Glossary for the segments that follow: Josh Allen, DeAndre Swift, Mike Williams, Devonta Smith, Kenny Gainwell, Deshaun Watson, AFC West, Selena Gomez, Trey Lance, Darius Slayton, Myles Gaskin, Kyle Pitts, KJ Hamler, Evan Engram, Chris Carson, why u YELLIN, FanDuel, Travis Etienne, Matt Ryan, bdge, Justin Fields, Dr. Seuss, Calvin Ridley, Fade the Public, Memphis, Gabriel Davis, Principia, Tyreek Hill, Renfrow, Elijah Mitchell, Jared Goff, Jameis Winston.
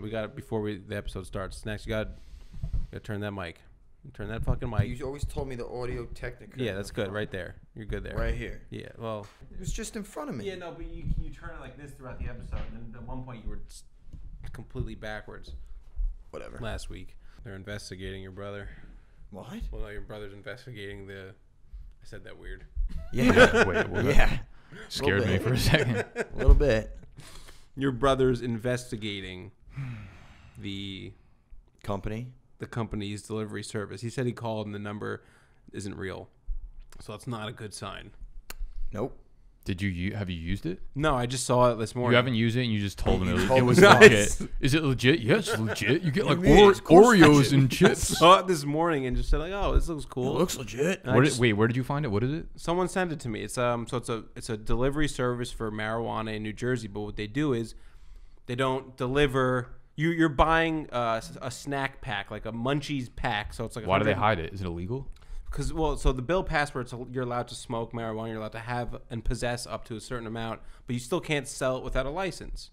on. We got it before the episode starts. Snacks, you got to turn that mic. Turn that fucking mic. You always told me the audio technica. Yeah, that's good. Phone. Right there. You're good there. Right here. Yeah, well. It was just in front of me. Yeah, no, but you turn it like this throughout the episode. And at one point you were completely backwards. Whatever. Last week. They're investigating your brother. What? Well, no, your brother's investigating the... I said that weird. Yeah. Wait, what? Yeah. Scared me for a second. A little bit. Your brother's investigating the... Company? The company's delivery service. He said he called and the number isn't real, so that's not a good sign. Nope. Did you have you used it? No, I just saw it this morning. You haven't used it, and you just told him it was legit. Is it legit? Yes, legit. You get like Oreos and chips. I saw it this morning and just said like, oh, this looks cool. It looks legit. Wait, where did you find it? What is it? Someone sent it to me. It's so it's a delivery service for marijuana in New Jersey. But what they do is they don't deliver. You're buying a snack pack, like a Munchies pack. So it's like. Why do they hide it? Is it illegal? Because so the bill passed where you're allowed to smoke marijuana, you're allowed to have and possess up to a certain amount, but you still can't sell it without a license.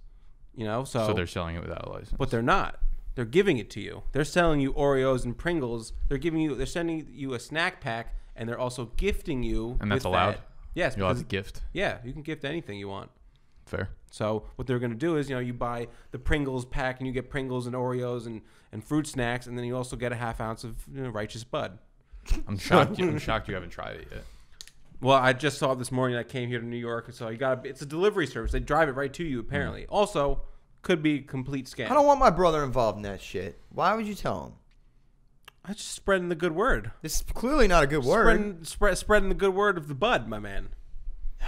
You know, so they're selling it without a license, but they're not. They're giving it to you. They're selling you Oreos and Pringles. They're sending you a snack pack, and they're also gifting you. And that's allowed. Yes, you're allowed to gift. Yeah, you can gift anything you want. Fair. So what they're going to do is, you know, you buy the Pringles pack and you get Pringles and Oreos and fruit snacks, and then you also get a half ounce of, you know, Righteous Bud. I'm shocked you haven't tried it yet. Well, I just saw it this morning. I came here to New York, so you got it's a delivery service. They drive it right to you. Apparently, also could be a complete scam. I don't want my brother involved in that shit. Why would you tell him? I'm just spreading the good word. It's clearly not a good word. Spreading the good word of the bud, my man.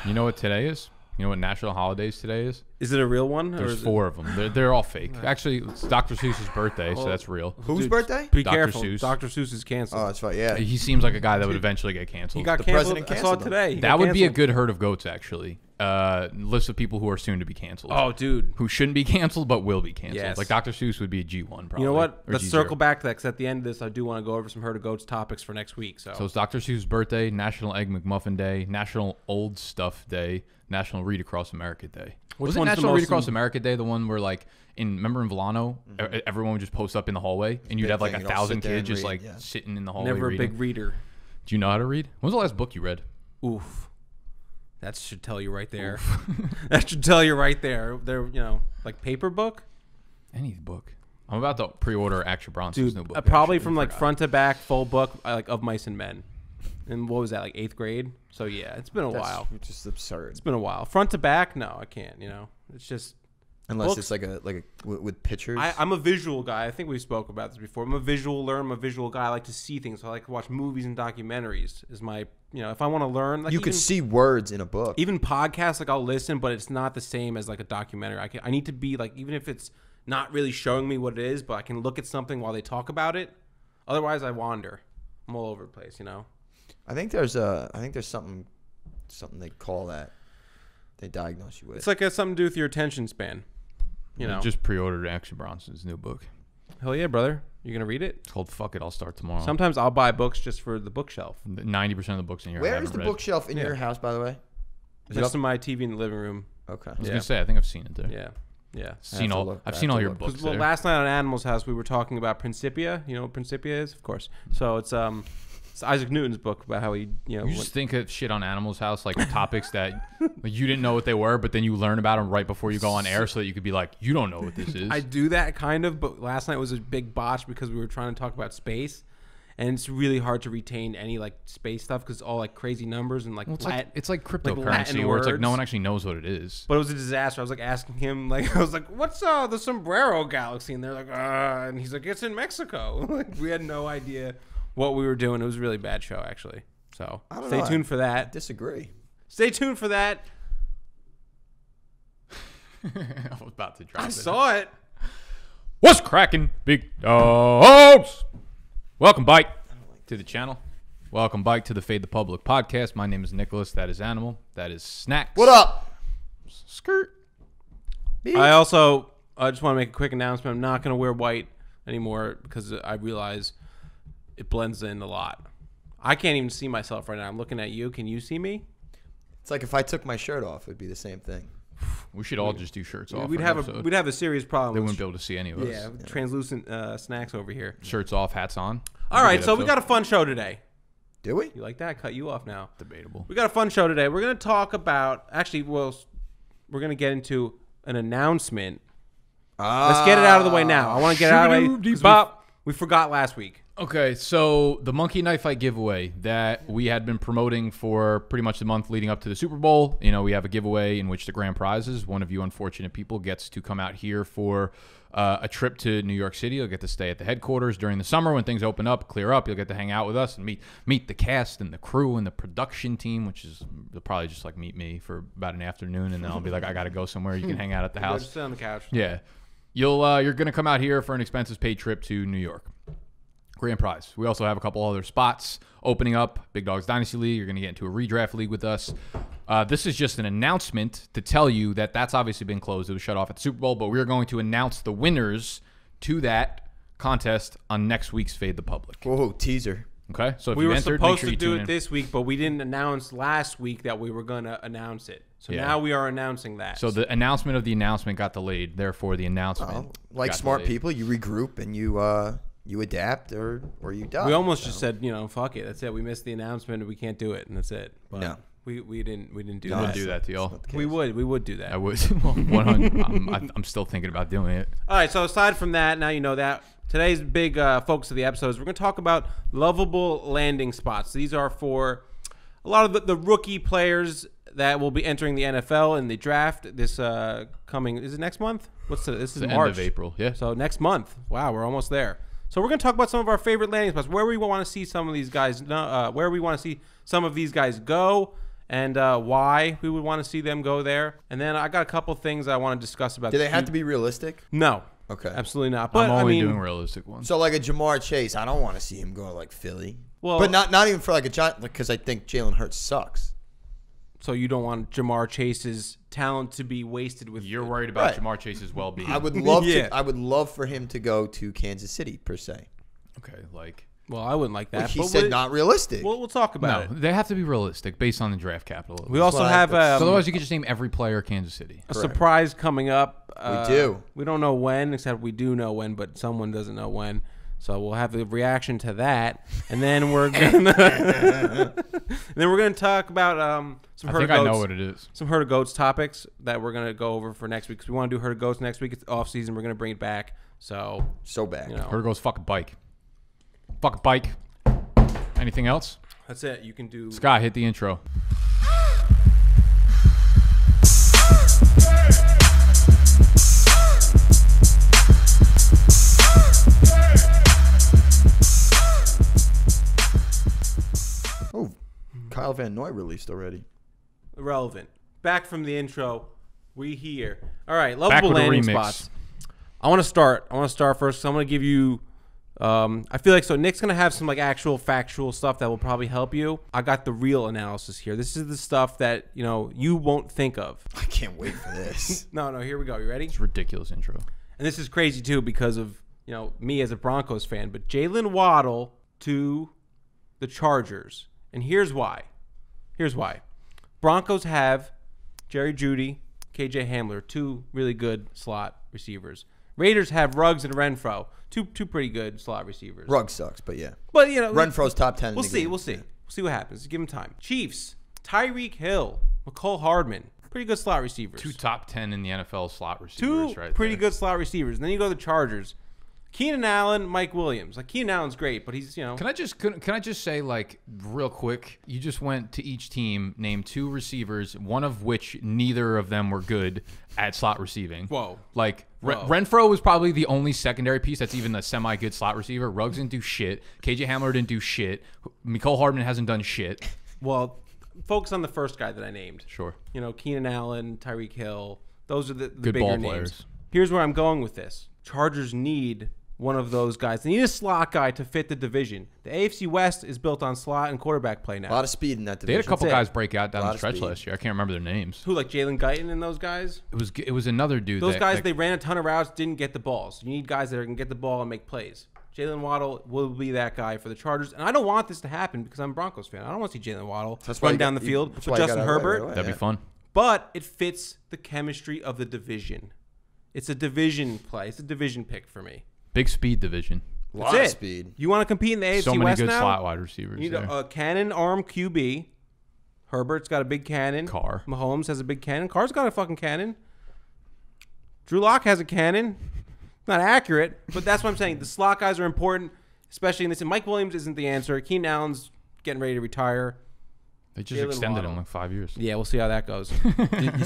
You know what today is? You know what national holidays today is? Is it a real one? There's four of them. They're all fake. Actually, it's Dr. Seuss's birthday, so that's real. Whose birthday? Be careful. Seuss. Dr. Seuss is canceled. Oh, that's right. Yeah. He seems like a guy that would eventually get canceled. He got canceled. I saw it today. That would be a good herd of goats, actually. List of people who are soon to be canceled. Oh, dude. Who shouldn't be canceled but will be canceled. Yes. Like Dr. Seuss would be a G1 probably. You know what? Let's circle back to that because at the end of this, I do want to go over some herd of goats topics for next week. So it's Dr. Seuss's birthday, National Egg McMuffin Day, National Old Stuff Day, National Read Across America Day. Was it National Read Across America Day, the one where like remember in Volano, everyone would just post up in the hallway and you'd have like 1,000 kids just like sitting in the hallway reading? Never a big reader. Do you know how to read? When was the last book you read? Oof. That should tell you right there. That should tell you right there. They're, you know, like paper book? Any book. I'm about to pre-order Action Bronson's new book. Probably from like front to back, full book, like Of Mice and Men. And what was that, like 8th grade? So yeah, it's been a while. It's just absurd. It's been a while. Front to back, no, I can't. You know, it's just unless books. It's like a with pictures. I'm a visual guy. I think we spoke about this before. I'm a visual learner. I'm a visual guy. I like to see things. So I like to watch movies and documentaries. Is my, you know, if I want to learn, like you can see words in a book. Even podcasts, like I'll listen, but it's not the same as like a documentary. I need to be like, even if it's not really showing me what it is, but I can look at something while they talk about it. Otherwise, I wander. I'm all over the place. You know. I think there's something they call that. They diagnose you with. It's like something to do with your attention span. You know. Just pre-ordered Action Bronson's new book. Hell yeah, brother! You're gonna read it? It's called "Fuck It." I'll start tomorrow. Sometimes I'll buy books just for the bookshelf. 90% of the books in your house. Where is the bookshelf in your house, by the way? Is it up to my TV in the living room? Okay. I was gonna say I think I've seen it there. Yeah. Yeah. I've seen all your books. Well, last night on Animal's House we were talking about Principia. You know what Principia is, of course. So it's Isaac Newton's book about how he, you know, just think of shit on Animal's House, like topics that you didn't know what they were, but then you learn about them right before you go on air so that you could be like, you don't know what this is. I do that kind of, but last night was a big botch because we were trying to talk about space, and it's really hard to retain any like space stuff because it's all like crazy numbers and like, well, it's like cryptocurrency like where it's like no one actually knows what it is. But it was a disaster. I was like asking him, like I was like, what's the Sombrero Galaxy? And they're like, and he's like, it's in Mexico. Like we had no idea what we were doing. It was a really bad show, actually. So stay tuned for that. I disagree. Stay tuned for that. I was about to drop it. I saw it. What's cracking, big dogs? Welcome, Bike, to the channel. Welcome, Bike, to the Fade the Public podcast. My name is Nicholas. That is Animal. That is Snacks. What up? Skirt. Beep. I just want to make a quick announcement. I'm not going to wear white anymore because I realize it blends in a lot. I can't even see myself right now. I'm looking at you. Can you see me? It's like if I took my shirt off, it'd be the same thing. We should all just do shirts off. We'd have a serious problem. They wouldn't be able to see any of us. Yeah, translucent snacks over here. Shirts off, hats on. All right, so we got a fun show today. Do we? You like that? I cut you off now. Debatable. We got a fun show today. We're going to talk about... Actually, we're going to get into an announcement. Let's get it out of the way now. I want to get it out of the way. We forgot last week. Okay, so the Monkey Knife Fight giveaway that we had been promoting for pretty much the month leading up to the Super Bowl. You know, we have a giveaway in which the grand prize is one of you unfortunate people gets to come out here for a trip to New York City. You'll get to stay at the headquarters during the summer when things open up, clear up. You'll get to hang out with us and meet the cast and the crew and the production team, which is they'll probably just like meet me for about an afternoon, and then I'll be like, I got to go somewhere. You can hang out at the house. Just sit on the couch. Yeah. You're going to come out here for an expenses paid trip to New York. Grand prize. We also have a couple other spots opening up. Big Dogs Dynasty League. You're going to get into a redraft league with us. This is just an announcement to tell you that that's obviously been closed. It was shut off at the Super Bowl, but we're going to announce the winners to that contest on next week's Fade the Public. Whoa, teaser. Okay, so if we were supposed to do it this week, but we didn't announce last week that we were going to announce it. So now we are announcing that. So the announcement of the announcement got delayed. Therefore, the announcement like smart people, you regroup and you... you adapt or you die. We almost just said, you know, fuck it. That's it. We missed the announcement. We can't do it, and that's it. But no, we didn't do that. We wouldn't do that to y'all. We would do that. I would. I'm still thinking about doing it. All right. So aside from that, now you know that today's big focus of the episode is we're going to talk about lovable landing spots. These are for a lot of the rookie players that will be entering the NFL in the draft this coming. Is it next month? What's the, this is March. End of April. Yeah. So next month. Wow, we're almost there. So we're going to talk about some of our favorite landing spots, where we want to see some of these guys, where we want to see some of these guys go, and why we would want to see them go there. And then I got a couple things I want to discuss about. Do they have to be realistic? No. Okay. Absolutely not. But I'm only doing realistic ones. So like a Ja'Marr Chase, I don't want to see him go to like Philly. Well, but not even for like a John, because I think Jalen Hurts sucks. So you don't want Ja'Marr Chase's talent to be wasted with. You're worried about Ja'Marr Chase's well-being. I would love to. I would love for him to go to Kansas City per se. Okay, like. Well, I wouldn't like that. Well, he said not realistic. Well, we'll talk about it. They have to be realistic based on the draft capital. We also have. Otherwise, you could just name every player Kansas City. A surprise coming up. We do. We don't know when, except we do know when, but someone doesn't know when. So we'll have a reaction to that, and then we're gonna talk about some herd of goats. I know what it is. Some herd of goats topics that we're gonna go over for next week because we want to do herd of goats next week. It's off season. We're gonna bring it back. So back. You know. Herd of goats. Fuck a bike. Anything else? That's it. You can do. Scott, hit the intro. Kyle Van Noy released already. Irrelevant. Back from the intro. We here. All right. Lovable landing spots. I want to start first. So I'm going to give you, I feel like, so Nick's going to have some like actual factual stuff that will probably help you. I got the real analysis here. This is the stuff that, you know, you won't think of. I can't wait for this. No. Here we go. You ready? It's a ridiculous intro. And this is crazy too, because of, you know, me as a Broncos fan, but Jaylen Waddle to the Chargers. And here's why. Here's why. Broncos have Jerry Jeudy, KJ Hamler, two really good slot receivers. Raiders have Ruggs and Renfrow, two pretty good slot receivers. Ruggs sucks, but yeah. But you know, Renfrow's top 10. We'll see. We'll see. We'll see what happens. Give him time. Chiefs, Tyreek Hill, Mecole Hardman, pretty good slot receivers. Two top 10 in the NFL slot receivers. Two pretty good slot receivers. And then you go to the Chargers. Keenan Allen, Mike Williams. Like Keenan Allen's great, but he's, you know. Can I just say, like, real quick? You just went to each team, named two receivers, one of which neither of them were good at slot receiving. Whoa! Like Renfrow was probably the only secondary piece that's even a semi-good slot receiver. Ruggs didn't do shit. KJ Hamler didn't do shit. Mecole Hardman hasn't done shit. Well, focus on the first guy that I named. Sure. You know, Keenan Allen, Tyreek Hill. Those are the bigger names. Players. Here's where I'm going with this. Chargers need one of those guys. They need a slot guy to fit the division. The AFC West is built on slot and quarterback play now. A lot of speed in that division. They had a couple guys break out down the stretch last year. I can't remember their names. Who, like Jalen Guyton and those guys? It was another dude. Those guys, they ran a ton of routes, didn't get the balls. You need guys that are going to get the ball and make plays. Jaylen Waddle will be that guy for the Chargers. And I don't want this to happen because I'm a Broncos fan. I don't want to see Jaylen Waddle run down the field with Justin Herbert. That'd be fun. but it fits the chemistry of the division. It's a division play. It's a division pick for me. Big speed division. That's a lot of speed. You want to compete in the AFC West now? So many good slot wide receivers. You need a cannon arm QB. Herbert's got a big cannon. Carr. Mahomes has a big cannon. Carr's got a fucking cannon. Drew Lock has a cannon. Not accurate, but that's what I'm saying. The slot guys are important, especially in this. And Mike Williams isn't the answer. Keenan Allen's getting ready to retire. They just extended him like 5 years. Yeah, we'll see how that goes.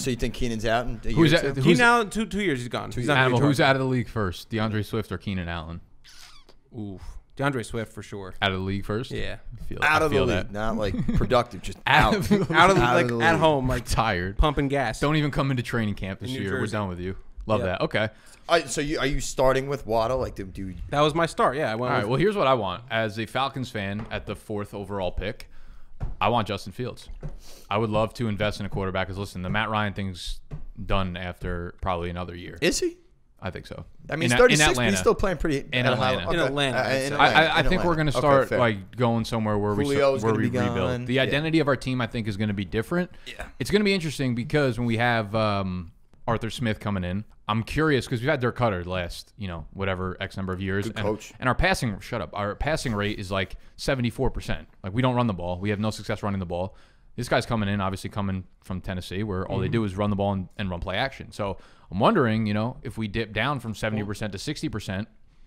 So you think Keenan's out? Keenan Allen, two years, he's gone. Who's out of the league first, DeAndre Swift or Keenan Allen? Oof. DeAndre Swift for sure. Out of the league first? Yeah. Out of the league. Not like productive, just out. out of the league. At home, like tired. Pumping gas. Don't even come into training camp this year. We're done with you. Love that. Okay. Are you starting with Waddle? Like, dude, that was my start. Yeah. All right. Well, here's what I want. As a Falcons fan, at the 4th overall pick, I want Justin Fields. I would love to invest in a quarterback. Because listen, the Matt Ryan thing's done after probably another year. Is he? I think so. I mean, he's 36, but he's still playing pretty in Atlanta. Okay. I think we're going to start like going somewhere where we rebuild. The identity of our team, I think, is going to be different. Yeah. It's going to be interesting because when we have Arthur Smith coming in, I'm curious because we've had Dirk Cutter last, you know, whatever X number of years. And our passing, our passing rate is like 74%. Like, we don't run the ball. We have no success running the ball. This guy's coming in, obviously coming from Tennessee, where all they do is run the ball and run play action. So I'm wondering, you know, if we dip down from 70% to 60%.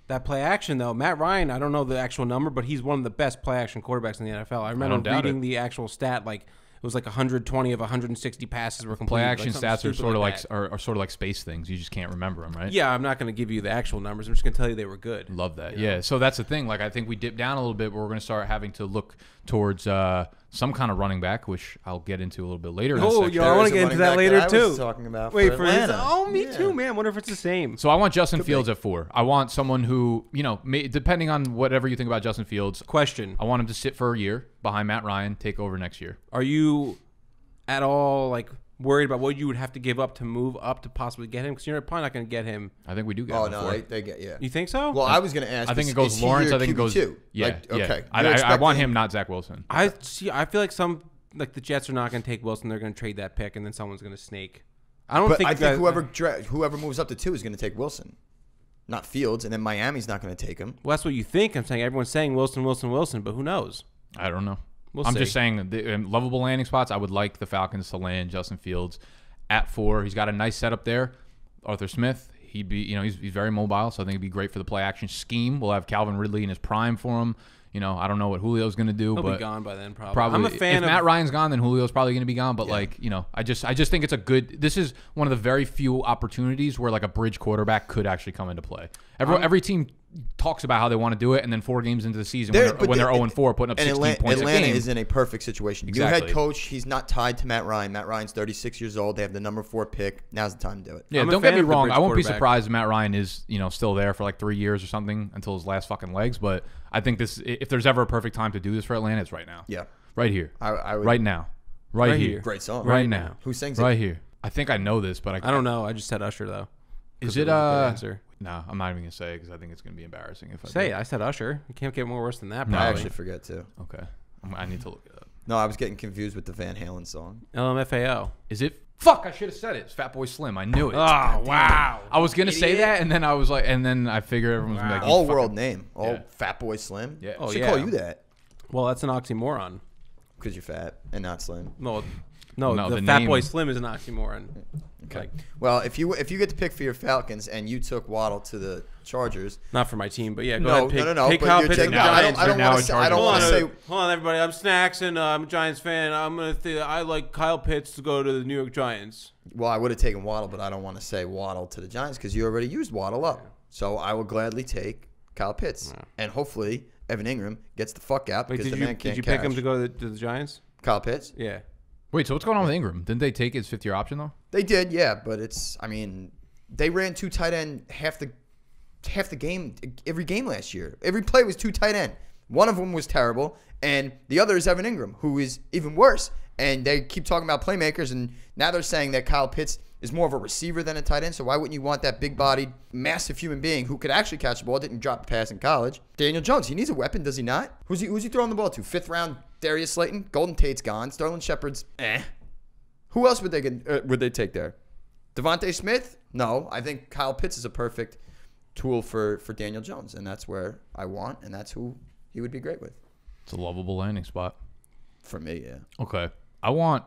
That play action, though, Matt Ryan, I don't know the actual number, but he's one of the best play action quarterbacks in the NFL. I remember reading the actual stat, like, it was like 120 of 160 passes were complete. Play action stats are sort of like are sort of like space things. You just can't remember them, right? Yeah, I'm not going to give you the actual numbers. I'm just going to tell you they were good. Love that. Yeah. So that's the thing. Like, I think we dip down a little bit, but we're going to start having to look towards some kind of running back, which I'll get into a little bit later. Oh, yeah, I want to get into that later too. Wait for this. Oh, me too, man. I wonder if it's the same. So I want Justin Fields at 4. I want someone who, you know, depending on whatever you think about Justin Fields. Question. I want him to sit for a year behind Matt Ryan, take over next year. Are you at all like worried about what you would have to give up to move up to possibly get him? Because you're probably not going to get him. I think we do get him. Oh no, they get You think so? Well, I was going to ask. I think it goes Lawrence. I think it goes two. Yeah. Like, okay. I want him, not Zach Wilson. I see. I feel like the Jets are not going to take Wilson. They're going to trade that pick, and then someone's going to snake. I think whoever moves up to 2 is going to take Wilson, not Fields, and then Miami's not going to take him. Well, that's what you think. I'm saying everyone's saying Wilson, Wilson, Wilson, but who knows? I don't know. We'll see. I'm just saying the lovable landing spots. I would like the Falcons to land Justin Fields at 4. He's got a nice setup there. Arthur Smith, he'd be, you know, he's very mobile, so I think it'd be great for the play action scheme. We'll have Calvin Ridley in his prime for him. You know, I don't know what Julio's going to do. He'll be gone by then, probably. I'm a fan. If Matt Ryan's gone, then Julio's probably going to be gone. But like, you know, I just think it's a good. This is one of the very few opportunities where like a bridge quarterback could actually come into play. Every team talks about how they want to do it, and then 4 games into the season, when they're 0-4, putting up 16 points. Atlanta is in a perfect situation. Exactly. New head coach, he's not tied to Matt Ryan. Matt Ryan's 36 years old. They have the number 4 pick. Now's the time to do it. Yeah, don't get me wrong. I won't be surprised if Matt Ryan is, you know, still there for like 3 years or something until his last fucking legs. But I think this, if there's ever a perfect time to do this for Atlanta, it's right now. Yeah, right here. Right now. Right here. Great song. Right now. Who sings it? Right here. I think I know this, but I don't know. I just said Usher though. Is it No, I'm not even going to say it because I think it's going to be embarrassing. If I say it, I said Usher. You can't get more worse than that, probably. No, I actually forget, too. Okay. I need to look it up. No, I was getting confused with the Van Halen song. LMFAO. Is it? Fuck, I should have said it. It's Fatboy Slim. I knew it. Oh, wow. I was going to say that, and then I was like, and then I figured everyone was going to be like, all-world name. Fatboy Slim? Yeah. Oh, yeah. Should call you that. Well, that's an oxymoron. Because you're fat and not slim. No. No, the Fatboy Slim is an oxymoron. Okay. Like, well, if you get to pick for your Falcons and you took Waddle to the Chargers, not for my team, but yeah, go ahead, pick Kyle Pitts and the Giants. I don't want to say. Hold on, everybody. I'm Snacks, and I'm a Giants fan. I like Kyle Pitts to go to the New York Giants. Well, I would have taken Waddle, but I don't want to say Waddle to the Giants because you already used Waddle up. Yeah. So I will gladly take Kyle Pitts, and hopefully Evan Engram gets the fuck out because the man can't catch. Did you pick him to go to the Giants? Kyle Pitts? Yeah. Wait, so what's going on with Engram? Didn't they take his 5th-year option though? They did, yeah, but it's, I mean, they ran 2 tight end half the game, every game last year. Every play was 2 tight end. One of them was terrible, and the other is Evan Engram, who is even worse. And they keep talking about playmakers, and now they're saying that Kyle Pitts is more of a receiver than a tight end. So why wouldn't you want that big-bodied, massive human being who could actually catch the ball, didn't drop a pass in college? Daniel Jones, he needs a weapon, does he not? Who's he throwing the ball to? 5th round. Darius Slayton, Golden Tate's gone. Sterling Shepard's, eh. Who else would they take there? Devonta Smith? No. I think Kyle Pitts is a perfect tool for Daniel Jones, and that's where I want, and that's who he would be great with. It's a lovable landing spot. For me, yeah. Okay. I want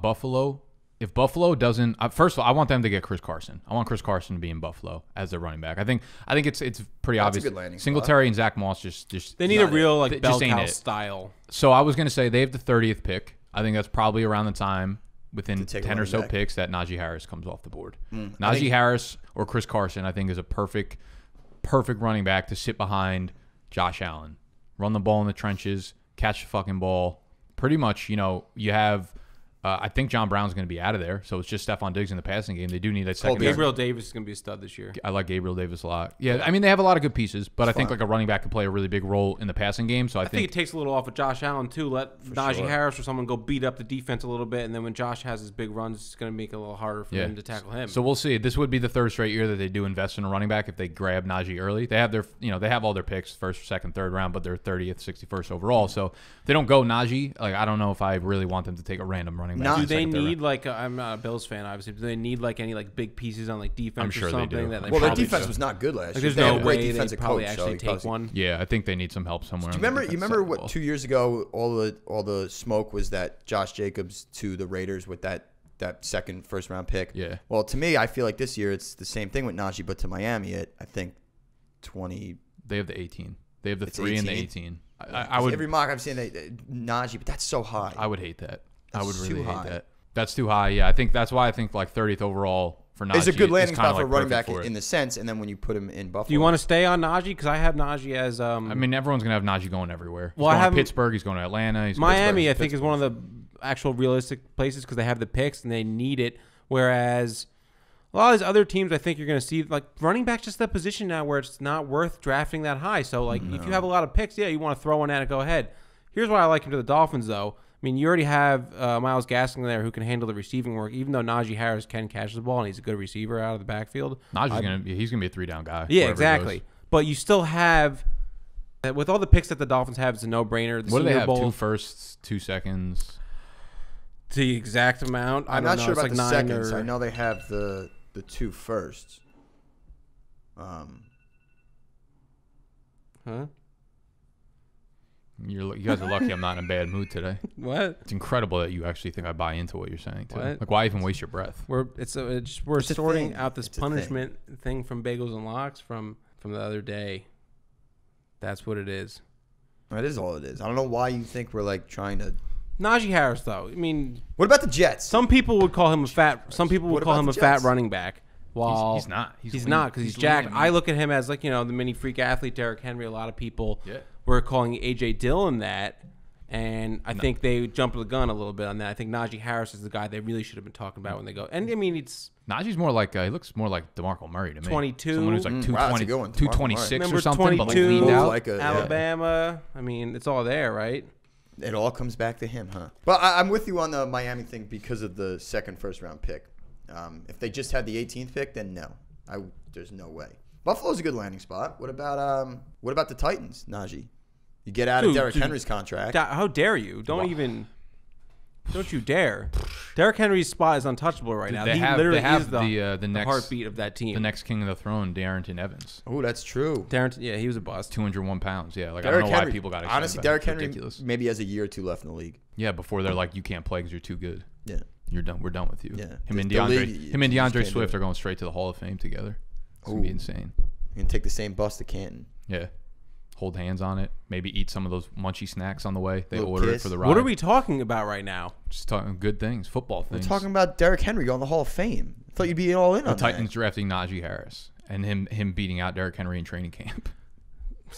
Buffalo. If Buffalo doesn't, first of all, I want them to get Chris Carson. I want Chris Carson to be in Buffalo as their running back. I think it's pretty obvious. That's a good landing spot. Singletary and Zach Moss just they need a real like bell cow style. So I was gonna say they have the 30th pick. I think that's probably around the time within 10 or so picks that Najee Harris comes off the board. Najee Harris or Chris Carson, I think, is a perfect running back to sit behind Josh Allen, run the ball in the trenches, catch the fucking ball. Pretty much, you know, you have. I think John Brown's going to be out of there, so it's just Stephon Diggs in the passing game. They do need a second. Gabriel Davis is going to be a stud this year. I like Gabriel Davis a lot. Yeah, I mean, they have a lot of good pieces, but I think like a running back could play a really big role in the passing game. So I think it takes a little off of Josh Allen too. Let Najee Harris or someone go beat up the defense a little bit, and then when Josh has his big runs, it's going to make it a little harder for them to tackle him. So we'll see. This would be the third straight year that they do invest in a running back if they grab Najee early. They have their, you know, they have all their picks first, second, third round, but they're 30th, 61st overall. So if they don't go Najee, like I don't know if I really want them to take a random running. Do they need like I'm not a Bills fan, obviously. Do they need like any like big pieces on like defense? I'm sure or something they do. Well, their defense was not good last year. There's no way they probably actually take one. Yeah, I think they need some help somewhere. Do you remember? You remember what 2 years ago all the smoke was that Josh Jacobs to the Raiders with that second first round pick. Yeah. Well, to me, I feel like this year it's the same thing with Najee, but to Miami at I think 20. They have the 18. They have the 3 and the 18. I would every mock I've seen Najee, but that's so high. I would hate that. That's I would really hate that. That's too high. Yeah, I think that's why I think like 30th overall for Najee. It's a good landing spot for running back in the sense, and then when you put him in Buffalo. Do you want to stay on Najee? Because I have Najee as I mean, everyone's gonna have Najee going everywhere. He's going to Pittsburgh. He's going to Atlanta. He's Miami. I think is one of the actual realistic places because they have the picks and they need it. Whereas a lot of these other teams, I think you're going to see like running back's just that position now where it's not worth drafting that high. So like if you have a lot of picks, yeah, you want to throw one at it. Go ahead. Here's why I like him to the Dolphins though. I mean, you already have Myles Gaskin there who can handle the receiving work, even though Najee Harris can catch the ball and he's a good receiver out of the backfield. He's going to be a three-down guy. Yeah, exactly. But you still have, with all the picks that the Dolphins have, it's a no-brainer. What do they have, 2 firsts, 2 seconds? The exact amount? I'm not sure about the seconds. I know they have the 2 firsts. Huh? You guys are lucky I'm not in a bad mood today. What? It's incredible that you actually think I buy into what you're saying, too. What? Like, why even waste your breath? We're sorting out this punishment thing from Bagels and Locks from the other day. That's what it is. That is all it is. I don't know why you think we're, like, trying to... Najee Harris, though. I mean... What about the Jets? Some people would call him a fat... Some people would call him a fat running back. Well, he's not. He's not because he's jacked. I look at him as, like, you know, the mini freak athlete, Derek Henry. A lot of people... Yeah. We're calling A.J. Dillon that, and I think they jumped the gun a little bit on that. I think Najee Harris is the guy they really should have been talking about when they go. And, I mean, it's... Najee's more like... he looks more like DeMarco Murray to me. 22. Someone who's like 226 or something. 22, but like Alabama. Yeah. I mean, it's all there, right? It all comes back to him, huh? Well, I'm with you on the Miami thing because of the second first-round pick. If they just had the 18th pick, then no. There's no way. Buffalo's a good landing spot. What about the Titans, Najee? You get out of Derrick Henry's contract. How dare you? Don't you dare. Derrick Henry's spot is untouchable right now. He literally is the heartbeat of that team. The next king of the throne, Darrington Evans. Oh, that's true. Darrington, yeah, he was a bust. 201 pounds, yeah. Like, I don't know why people got excited. Honestly, Derrick Henry maybe has a year or two left in the league. Yeah, before they're like, you can't play because you're too good. Yeah. You're done. We're done with you. Yeah. Him and DeAndre Swift are going straight to the Hall of Fame together. It's going to be insane. You're going to take the same bus to Canton. Yeah. Hold hands on it. Maybe eat some of those munchy snacks on the way. They order it for the ride. What are we talking about right now? Just talking good things, football things. We're talking about Derrick Henry going to the Hall of Fame. I thought you'd be all in on that. The Titans drafting Najee Harris and him beating out Derrick Henry in training camp.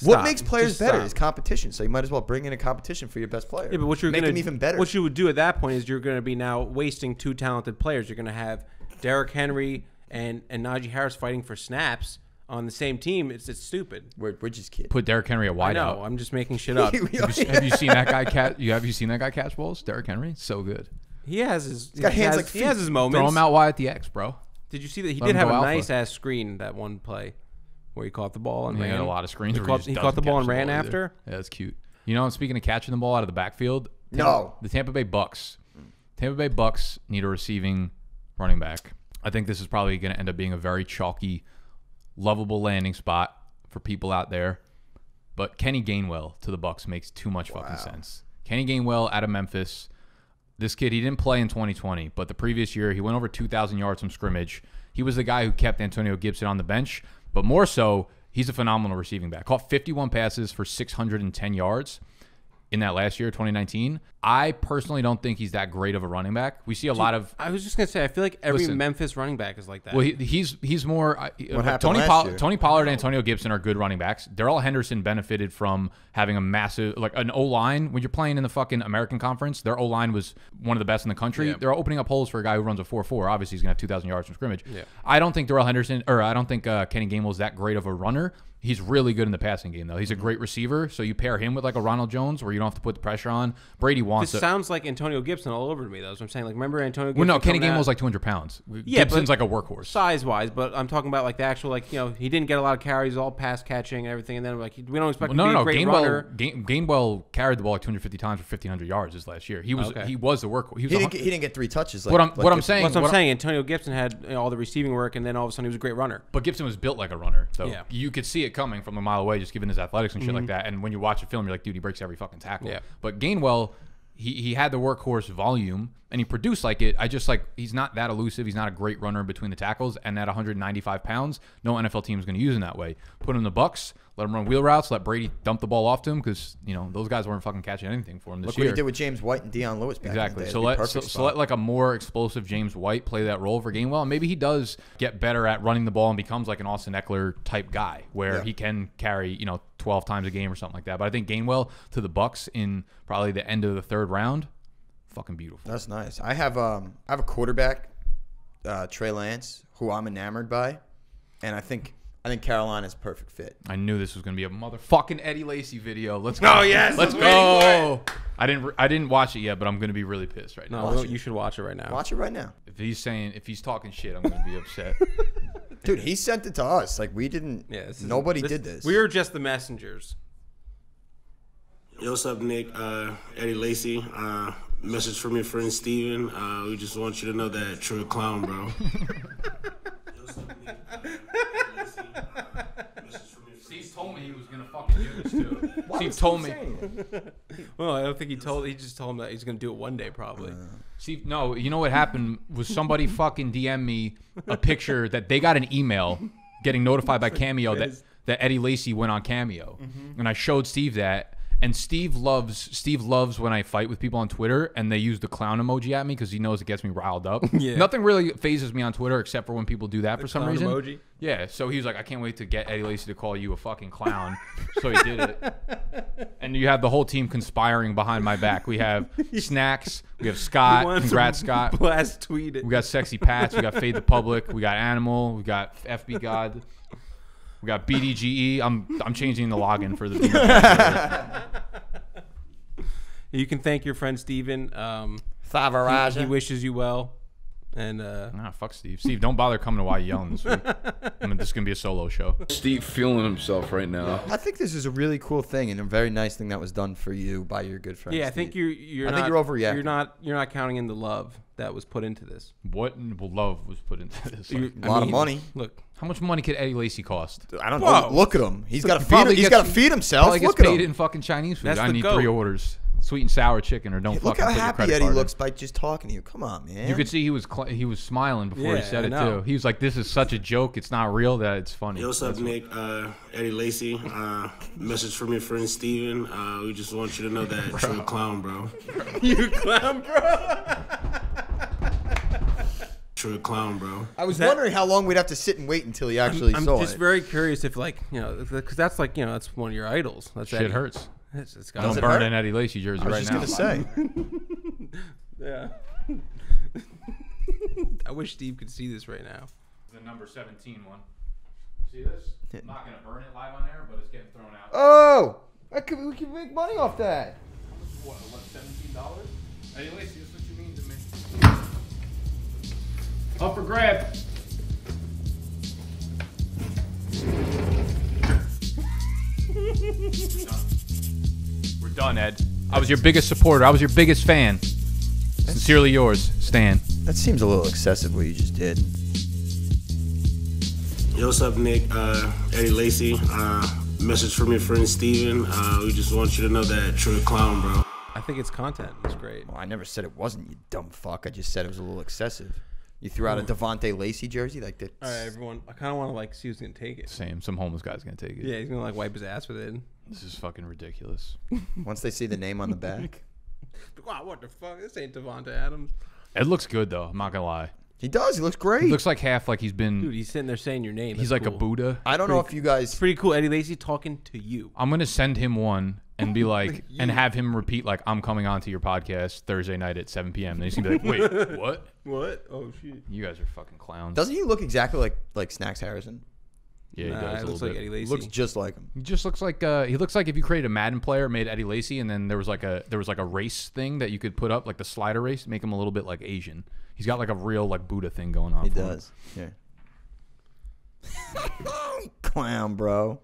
What makes players better is competition. So you might as well bring in a competition for your best player. Yeah, but what you're going to even better. What you would do at that point is you're going to be now wasting 2 talented players. You're going to have Derrick Henry and Najee Harris fighting for snaps on the same team. It's stupid. We're just kidding. Put Derrick Henry at wide out. No, I'm just making shit up. Have you seen that guy catch? Have you seen that guy catch balls? Derrick Henry, so good. He has his. He's got hands like feet. He has his moments. Throw him out wide at the X, bro. Did you see that? He did have a nice ass screen that one play where he caught the ball and ran. He had a lot of screens. He caught the ball and ran after. Yeah, that's cute. You know, speaking of catching the ball out of the backfield, the Tampa Bay Bucks Tampa Bay Bucks need a receiving running back. I think this is probably going to end up being a very chalky, lovable landing spot for people out there. But Kenny Gainwell to the Bucks makes too much fucking sense. Kenny Gainwell out of Memphis. This kid, he didn't play in 2020, but the previous year, he went over 2,000 yards from scrimmage. He was the guy who kept Antonio Gibson on the bench, but more so, he's a phenomenal receiving back. Caught 51 passes for 610 yards in that last year, 2019. I personally don't think he's that great of a running back. We see a lot of... I was just going to say, I feel like every Memphis running back is like that. Well, he's more... Tony Pollard and Antonio Gibson are good running backs. Darrell Henderson benefited from having a massive... Like an O-line, when you're playing in the fucking American Conference, their O-line was one of the best in the country. Yeah. They're opening up holes for a guy who runs a 4.4. Obviously, he's going to have 2,000 yards from scrimmage. Yeah. I don't think Darrell Henderson... Or I don't think Kenny Gainwell is that great of a runner. He's really good in the passing game, though. He's a great receiver, so you pair him with like a Ronald Jones where you don't have to put the pressure on. Brady wants it. This sounds like Antonio Gibson all over to me, though. So I'm saying, like, remember Antonio Gibson? Well, no, Kenny Gainwell's like 200 pounds. Yeah, Gibson's like a workhorse. Size-wise, but I'm talking about like the actual, like, you know, he didn't get a lot of carries, all pass catching and everything, and then like we don't expect him to be a great runner. Gainwell carried the ball like 250 times for 1,500 yards this last year. He was the workhorse. He didn't get three touches. What I'm saying, Antonio Gibson had, you know, all the receiving work, and then all of a sudden he was a great runner. But Gibson was built like a runner, so yeah. You could see it coming from a mile away, just given his athletics and shit like that. And when you watch a film, you're like, dude, he breaks every fucking tackle. Yeah. But Gainwell, he had the workhorse volume and he produced like it. I just like, he's not that elusive. He's not a great runner between the tackles. And at 195 pounds, no NFL team is going to use him that way. Put him in the Bucks, let him run wheel routes, let Brady dump the ball off to him because, you know, those guys weren't fucking catching anything for him this year. Look what he did with James White and Deion Lewis back in the day. So let like a more explosive James White play that role for Gainwell. And maybe he does get better at running the ball and becomes like an Austin Eckler type guy where he can carry, you know, 12 times a game or something like that. But I think Gainwell to the Bucks in probably the end of the third round, fucking beautiful. That's nice. I have a quarterback, Trey Lance, who I'm enamored by, and I think Carolina's a perfect fit. I knew this was gonna be a motherfucking Eddie Lacy video. Let's go. Oh yes, let's go. I didn't watch it yet, but I'm gonna be really pissed right now. No, you should watch it right now. Watch it right now. If he's talking shit, I'm gonna be upset. Dude, he sent it to us. Like we didn't. Yeah, nobody did this. We were just the messengers. Yo, what's up, Nick? Eddie Lacy. Message from your friend Steven. We just want you to know that you're a clown, bro. Steve told me he was gonna fucking do this too. Steve told me. Well, I don't think he told. He just told him that he's gonna do it one day, probably. Steve, no. You know what happened was somebody fucking DM'd me a picture that they got an email getting notified by Cameo that Eddie Lacy went on Cameo, and I showed Steve that. And Steve loves when I fight with people on Twitter and they use the clown emoji at me because he knows it gets me riled up. Yeah. Nothing really phases me on Twitter except for when people do that for some reason. Emoji? Yeah. So he was like, I can't wait to get Eddie Lacy to call you a fucking clown. So he did it. And you have the whole team conspiring behind my back. We have Snacks. We have Scott. Congrats, Scott. Blast tweet it. We got Sexy Pats. We got Fade the Public. We got Animal. We got FB God. We got BDGE. I'm changing the login for the. You can thank your friend Steven. He wishes you well. And fuck Steve. Steve, don't bother coming to Why You Yelling this week. I mean, this is gonna be a solo show. Steve feeling himself right now. I think this is a really cool thing and a very nice thing that was done for you by your good friend. Yeah, Steve. I think you're not overreacting. You're not counting in the love that was put into this. What love was put into this? Like, I mean, a lot of money. Look. How much money could Eddie Lacy cost? I don't know. Look at him. He's got to feed. He's got to feed himself. Look at him. He gets paid in fucking Chinese food. I need 3 orders: sweet and sour chicken, or don't fucking. Look how happy Eddie looks by just talking to you. Come on, man. You could see he was smiling before he said it too. He was like, "This is such a joke. It's not real. That it's funny." Yo, what's up, Nick? Eddie Lacy. Message from your friend Steven. We just want you to know that you're a clown, bro. You clown, bro. A clown, bro. I was wondering how long we'd have to sit and wait until he actually saw it. I'm just very curious if, like, you know, because that's like, you know, that's one of your idols. That's Eddie. Shit hurts. Don't burn an Eddie Lacy jersey right now. I was just gonna say. Yeah. I wish Steve could see this right now. The number 17 one. See this? I'm not gonna burn it live on air, but it's getting thrown out. Oh, we could make money off that. What? $17? Eddie Lacy, that's what you mean to me. Up for grab. We're done, Ed. I was your biggest supporter. I was your biggest fan. Sincerely yours, Stan. That seems a little excessive what you just did. Yo, what's up, Nick? Eddie Lacey. Message from your friend Steven. We just want you to know that you're a clown, bro. I think it's content. It's great. Well, I never said it wasn't, you dumb fuck. I just said it was a little excessive. You threw out a Devonta Lacey jersey like that. All right, everyone. I kind of want to like see who's going to take it. Same. Some homeless guy's going to take it. Yeah, he's going to like wipe his ass with it. This is fucking ridiculous. Once they see the name on the back. Wow, what the fuck? This ain't Devonta Adams. It looks good, though. I'm not going to lie. He does. He looks great. He looks like half like he's been. Dude, he's sitting there saying your name. He's like a Buddha. I don't know if you guys. It's pretty cool. Eddie Lacy talking to you. I'm going to send him one and be like, and have him repeat, like, I'm coming on to your podcast Thursday night at 7 p.m. And he's going to be like, wait, what? What? Oh, shit. You guys are fucking clowns. Doesn't he look exactly like Snacks Harrison? Yeah, he does. He looks like Eddie Lacy. Looks just like him. He just looks like he looks like if you created a Madden player, made Eddie Lacy, and then there was like a race thing that you could put up, like the slider race, make him a little bit like Asian. He's got like a real like Buddha thing going on. He does. Him. Yeah. Clown, bro.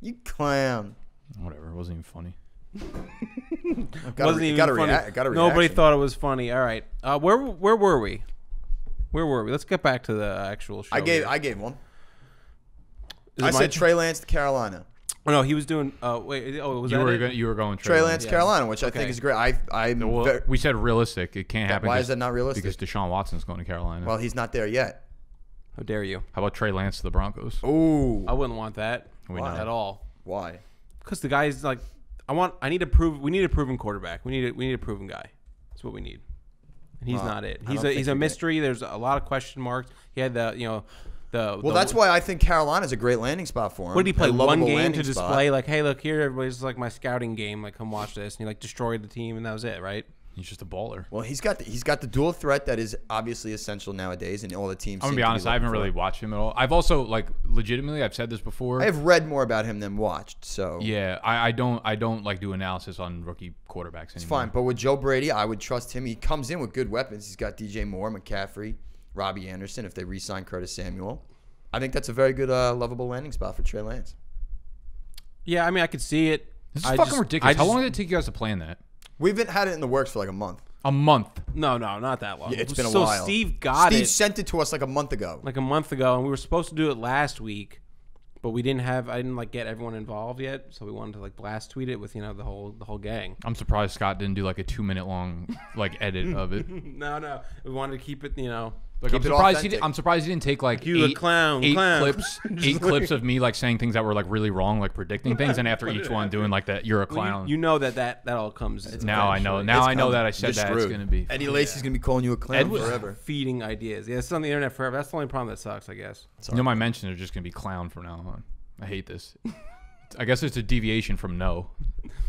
You clown. Whatever. It wasn't even funny. Got a reaction. Nobody thought it was funny. All right. Where were we? Where were we? Let's get back to the actual show. I gave one. I said Trey Lance to Carolina. Oh, no, he was doing. Wait, oh, was you that were going, you were going Trey Lance to Carolina, which I think is great. We said realistic. It can't happen. Why is that not realistic? Because Deshaun Watson's going to Carolina. Well, he's not there yet. How dare you? How about Trey Lance to the Broncos? Oh, I wouldn't want that. Why? At all. Why? Because the guy's like, We need a proven quarterback. We need a proven guy. That's what we need. And he's not it. He's a mystery. There's a lot of question marks. He had the that's why I think Carolina's a great landing spot for him. What did he play? One game to display, like, hey, look here, everybody's like my scouting game. Like, come watch this, and he like destroyed the team, and that was it, right? He's just a baller. Well, he's got the dual threat that is obviously essential nowadays, and all the teams. I'm gonna be honest, I haven't really watched him at all. I've also like legitimately, I've said this before, I've read more about him than watched. So yeah, I don't like do analysis on rookie quarterbacks anymore. It's fine, but with Joe Brady, I would trust him. He comes in with good weapons. He's got DJ Moore, McCaffrey, Robbie Anderson, if they re-sign Curtis Samuel. I think that's a very good, lovable landing spot for Trey Lance. Yeah, I mean, I could see it. This is fucking ridiculous. How long did it take you guys to plan that? We've had it in the works for like a month. A month? No, not that long. Yeah, it's been a while. So Steve got it. Steve sent it to us like a month ago. Like a month ago, and we were supposed to do it last week, but we didn't have. I didn't like get everyone involved yet, so we wanted to like blast tweet it with the whole gang. I'm surprised Scott didn't do like a 2-minute long like edit of it. No, we wanted to keep it. Like, I'm surprised he didn't take like eight clips, eight clips of me like saying things that were like really wrong, like predicting things, and after each one doing like that. You're a clown. Well, you know that all comes. Now I know. Now I know that I said that it's gonna be. Eddie Lacy's gonna be calling you a clown forever. Feeding ideas. Yeah, it's on the internet forever. That's the only problem that sucks, I guess. Sorry. My mentions are just gonna be clown from now on. I hate this. I guess it's a deviation from no,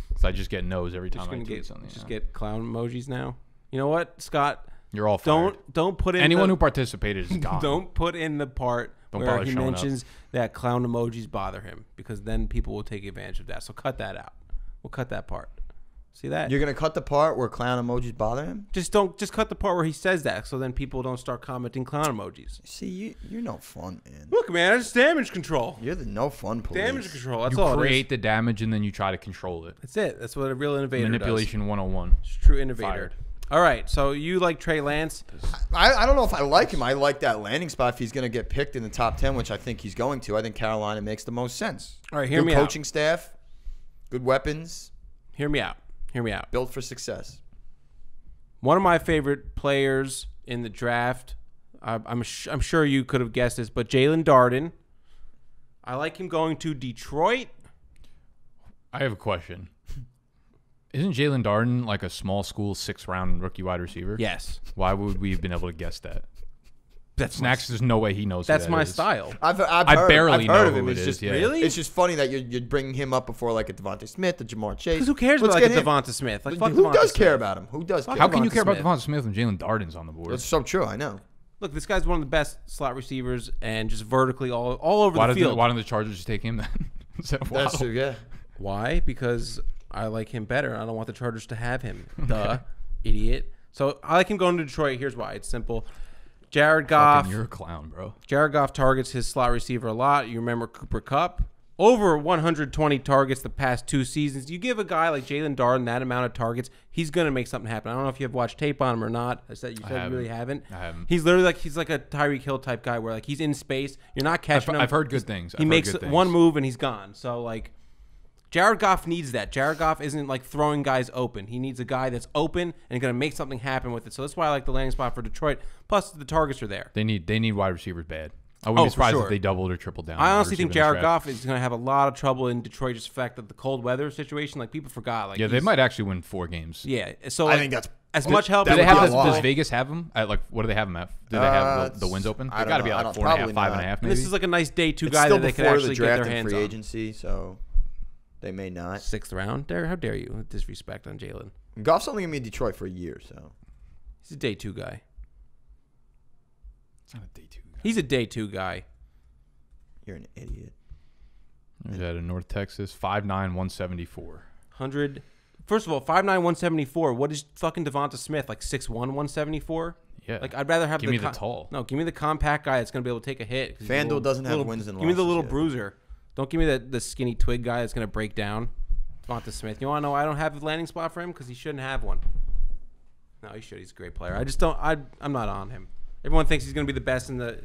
because I just get no's every time I do something. Just get clown emojis now. You know what, Scott? You're all fired. Don't put in anyone who participated is gone. Don't put in the part where he mentions that clown emojis bother him, because then people will take advantage of that. So cut that out. We'll cut that part. See that? You're gonna cut the part where clown emojis bother him? Just cut the part where he says that, so then people don't start commenting clown emojis. See, you're no fun, man. Look, man, it's damage control. You're the no fun police. Damage control. That's all. You create the damage and then you try to control it. That's it. That's what a real innovator does. Manipulation 101. It's true innovator. Fired. All right, so you like Trey Lance. I don't know if I like him. I like that landing spot if he's going to get picked in the top 10, which I think he's going to. I think Carolina makes the most sense. All right, hear me out. Good coaching staff, good weapons. Hear me out. Built for success. One of my favorite players in the draft, I'm sure you could have guessed this, but Jalen Darden. I like him going to Detroit. I have a question. Isn't Jalen Darden like a small school 6th round rookie wide receiver? Yes. Why would we have been able to guess that? That's Snacks. There's no way he knows. That's my style. I barely know who it is. Yeah. Really? It's just funny that you're bringing him up before like a Devonta Smith, a Ja'Marr Chase. Because who cares about like a Devonta Smith? Like, who does care about him? Who does? How can you care about Devonta Smith when Jalen Darden's on the board? That's so true. I know. Look, this guy's one of the best slot receivers and just vertically all over the field. Why don't the Chargers just take him then? That's true. Yeah. Why? Because I like him better. I don't want the Chargers to have him. Duh, idiot. So I like him going to Detroit. Here's why. It's simple. Jared Goff. Fucking, you're a clown, bro. Jared Goff targets his slot receiver a lot. You remember Cooper Kupp. over 120 targets the past two seasons. You give a guy like Jalen Darden that amount of targets, he's going to make something happen. I don't know if you have watched tape on him or not. I said you said you really haven't. I haven't. He's literally like, he's like a Tyreek Hill type guy where like he's in space. You're not catching him. I've heard good things. He makes one move and he's gone. So like Jared Goff needs that. Jared Goff isn't like throwing guys open. He needs a guy that's open and going to make something happen with it. So that's why I like the landing spot for Detroit. Plus the targets are there. They need wide receivers bad. I wouldn't be surprised if they doubled or tripled down. I honestly think Jared Goff is going to have a lot of trouble in Detroit just the fact that the cold weather situation, like people forgot. Like, yeah, they might actually win 4 games. Yeah, so like, I think that's as much help. Does Vegas have them? Like, what do they have them at? Do they have the wins open? They got to be like 4.5, 5.5. Maybe. And this is like a nice day two guy that they could actually get their hands on. Free agency, so they may not. 6th round. How dare you disrespect on Jalen? Goff's only going to be in Detroit for a year, so he's a day two guy. It's not a day two. He's a day two guy. You're an idiot. He's out of North Texas, 5'9", 174. 100. First of all, 5'9", 174. What is fucking Devonta Smith, like 6'1", 174? Yeah. Like, I'd rather have give the... Give me the tall. No, give me the compact guy that's going to be able to take a hit. FanDuel doesn't have wins and losses. Give me the little bruiser. Don't give me the skinny twig guy that's going to break down. Devonta Smith. You want to know I don't have a landing spot for him? Because he shouldn't have one. No, he should. He's a great player. I just don't... I'm not on him. Everyone thinks he's going to be the best in the...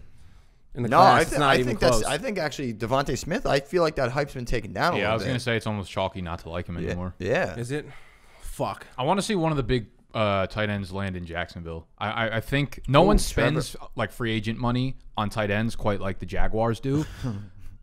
No, class, I think actually Devonta Smith, I feel like that hype's been taken down a little bit. Yeah, I was going to say it's almost chalky not to like him anymore. Yeah. Is it? Fuck. I want to see one of the big tight ends land in Jacksonville. I think no one spends like free agent money on tight ends quite like the Jaguars do.